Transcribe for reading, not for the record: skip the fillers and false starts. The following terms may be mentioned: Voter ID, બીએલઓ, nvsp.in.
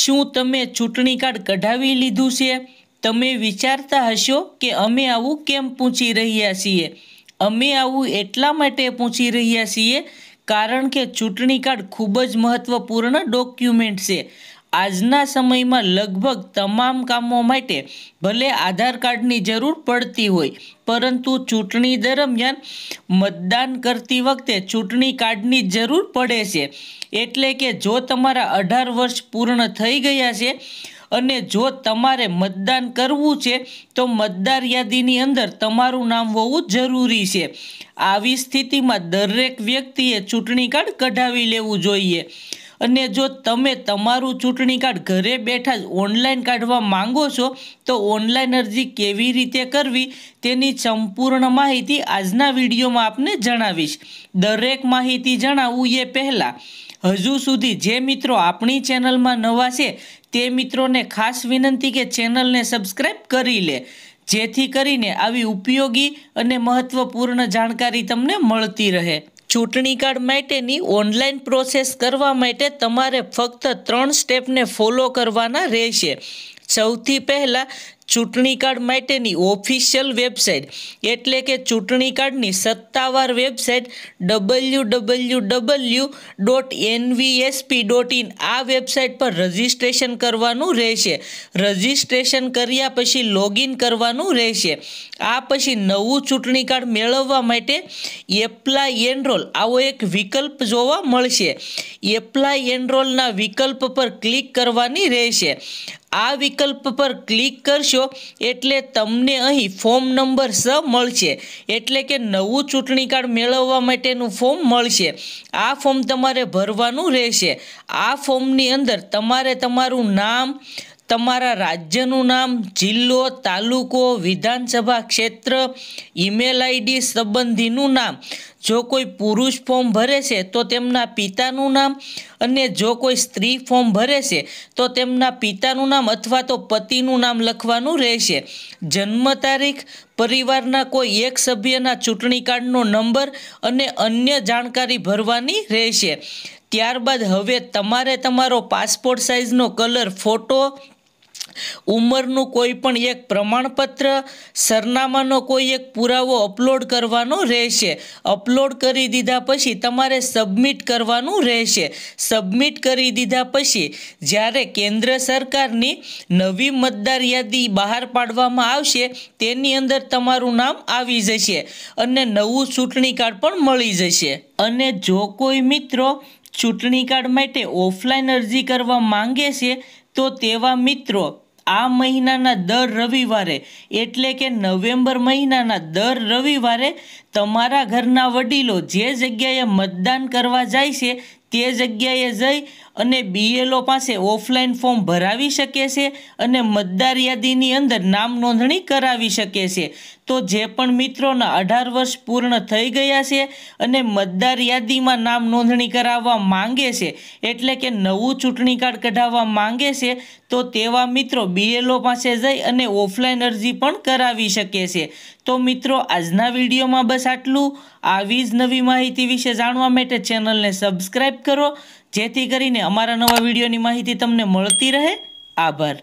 શું તમે ચૂંટણી કાર્ડ કઢાવી લીધું છે? તમે વિચારતા હશો કે અમે આવું કેમ પૂછી રહ્યા છીએ? અમે આવું એટલા માટે પૂછી રહ્યા છીએ કારણ કે ચૂંટણી કાર્ડ ખૂબ જ મહત્વપૂર્ણ ડોક્યુમેન્ટ છે। આજના સમયમાં લગભગ તમામ કામો માટે ભલે આધાર કાર્ડની જરૂર પડતી હોય, પરંતુ ચૂંટણી દરમિયાન મતદાન કરતી વખતે ચૂંટણી કાર્ડની જરૂર પડે છે। એટલે કે જો તમારા 18 વર્ષ પૂર્ણ થઈ ગયા છે અને જો તમારે મતદાન કરવું છે તો મતદાર યાદીની અંદર તમારું નામ હોવું જરૂરી છે। આવી સ્થિતિમાં દરેક વ્યક્તિએ ચૂંટણી કાર્ડ કઢાવી લેવું જોઈએ। અને જો તમે તમારું ચૂંટણી કાર્ડ ઘરે બેઠા જ ઓનલાઈન કાઢવા માંગો છો તો ઓનલાઈન અરજી કેવી રીતે કરવી તેની સંપૂર્ણ માહિતી આજના વિડીયોમાં આપને જણાવીશ। દરેક માહિતી જણાવું એ પહેલાં હજુ સુધી જે મિત્રો આપણી ચેનલમાં નવા છે તે મિત્રોને ખાસ વિનંતી કે ચેનલને સબસ્ક્રાઈબ કરી લે, જેથી કરીને આવી ઉપયોગી અને મહત્વપૂર્ણ જાણકારી તમને મળતી રહે। ચૂંટણી કાર્ડ માટેની ઓનલાઈન પ્રોસેસ કરવા માટે તમારે ફક્ત 3 સ્ટેપને ફોલો કરવાના રહેશે। સૌથી પહેલાં ચૂંટણી કાર્ડ માટેની ઓફિશિયલ વેબસાઇટ એટલે કે ચૂંટણી કાર્ડની સત્તાવાર વેબસાઇટ www.nvsp.in આ વેબસાઇટ પર રજિસ્ટ્રેશન કરવાનું રહેશે। રજિસ્ટ્રેશન કર્યા પછી લોગિન કરવાનું રહેશે। આ પછી નવું ચૂંટણી કાર્ડ મેળવવા માટે એપ્લાય એનરોલ આવો એક વિકલ્પ જોવા મળશે। એપ્લાય એનરોલના વિકલ્પ પર ક્લિક કરવાની રહેશે। આ વિકલ્પ પર ક્લિક કરશો એટલે તમને અહીં ફોર્મ નંબર 6 મળશે, એટલે કે નવું ચૂંટણી કાર્ડ મેળવવા માટેનું ફોર્મ મળશે। આ ફોર્મ તમારે ભરવાનું રહેશે। આ ફોર્મની અંદર તમારે તમારું નામ, તમારા રાજ્યનું નામ, જિલ્લો, તાલુકો, વિધાનસભા ક્ષેત્ર, ઈમેલ આઈડી, સંબંધીનું નામ, જો કોઈ પુરુષ ફોર્મ ભરે છે તો તેમના પિતાનું નામ, અને જો કોઈ સ્ત્રી ફોર્મ ભરે છે તો તેમના પિતાનું નામ અથવા તો પતિનું નામ લખવાનું રહેશે। જન્મ તારીખ, પરિવારના કોઈ એક સભ્યના ચૂંટણી કાર્ડનો નંબર અને અન્ય જાણકારી ભરવાની રહેશે। ત્યારબાદ હવે તમારે તમારો પાસપોર્ટ સાઇઝનો કલર ફોટો, ઉંમરનું કોઈ પણ એક પ્રમાણપત્ર, સરનામાનો કોઈ એક પુરાવો અપલોડ કરવાનો રહેશે। અપલોડ કરી દીધા પછી તમારે સબમિટ કરવાનું રહેશે। સબમિટ કરી દીધા પછી જ્યારે કેન્દ્ર સરકારની નવી મતદાર યાદી બહાર પાડવામાં આવશે તેની અંદર તમારું નામ આવી જશે અને નવું ચૂંટણી કાર્ડ પણ મળી જશે। અને જો કોઈ મિત્રો ચૂંટણી કાર્ડ માટે ઓફલાઈન અરજી કરવા માંગે છે તો તેવા મિત્રો આ મહિનાના દર રવિવારે એટલે કે નવેમ્બર મહિનાના દર રવિવારે તમારા ઘરના વડીલો જે જગ્યાએ મતદાન કરવા જાય છે તે જગ્યાએ જઈ અને બીએલઓ પાસે ઓફલાઈન ફોર્મ ભરાવી શકે છે અને મતદાર યાદીની અંદર નામ નોંધણી કરાવી શકે છે। તો જે પણ મિત્રોના 18 વર્ષ પૂર્ણ થઈ ગયા છે અને મતદાર યાદીમાં નામ નોંધણી કરાવવા માંગે છે એટલે કે નવું ચૂંટણી કાર્ડ કઢાવવા માંગે છે તો તેવા મિત્રો બીએલઓ પાસે જઈ અને ઓફલાઈન અરજી પણ કરાવી શકે છે। તો મિત્રો આજના વિડીયોમાં બસ આટલું। આવી જ નવી માહિતી વિશે જાણવા માટે ચેનલને સબસ્ક્રાઈબ કરો, જેથી કરીને અમારા નવા વિડીયોની માહિતી તમને મળતી રહે। આભાર।